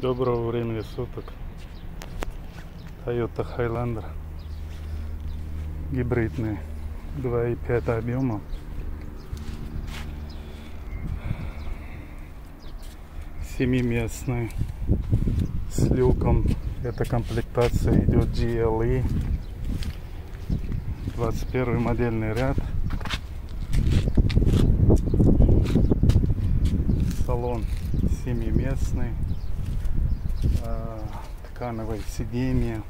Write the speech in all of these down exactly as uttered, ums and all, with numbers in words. Доброго времени суток. Toyota Highlander гибридный, два и пять объема, семиместный, с люком. Эта комплектация идет джи эл и, двадцать первый модельный ряд. Салон семиместный, ткановое сиденье,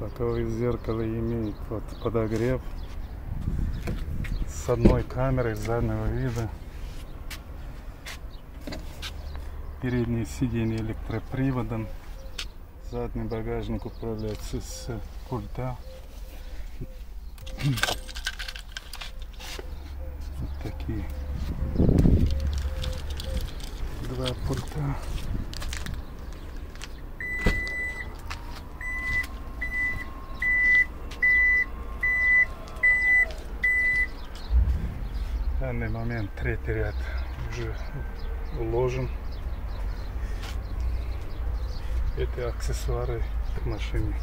боковое зеркало имеет вот подогрев, с одной камерой заднего вида, переднее сиденье электроприводом, задний багажник управляется с пульта. Вот такие два пульта. В данный момент третий ряд уже уложен. Это аксессуары к машине.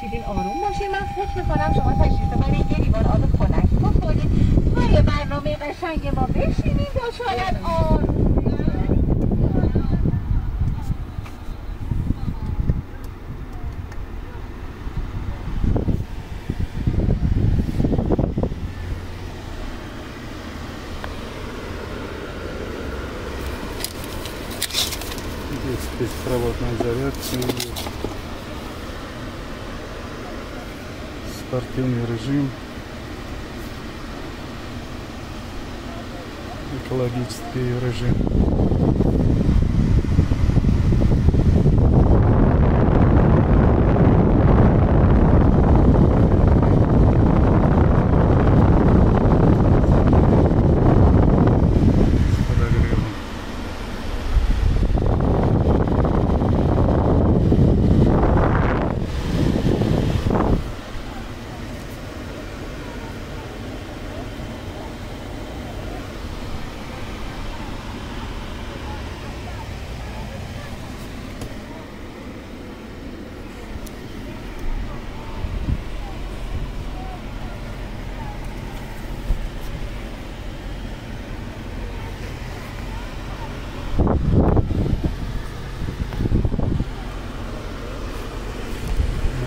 شیرین آروم باشید. من فکر میکنم شما تشریف برای یه لیوان آب خنک بخورید. پای برنامه قشنگ ما بشینید و شاید آروم. Здесь беспроводная зарядка. Спортивный режим, экологический режим.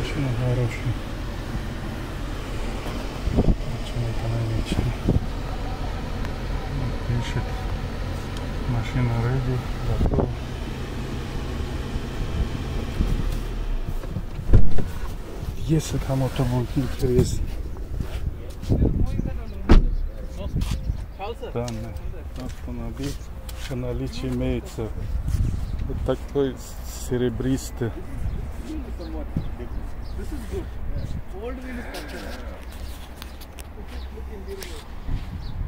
Машина хорошая, очень экономичная. Пишет, машина ready, готова. Если кому-то будет интересно данный автомобиль, в наличии имеется вот такой серебристый . This is good. Old wheel is functional.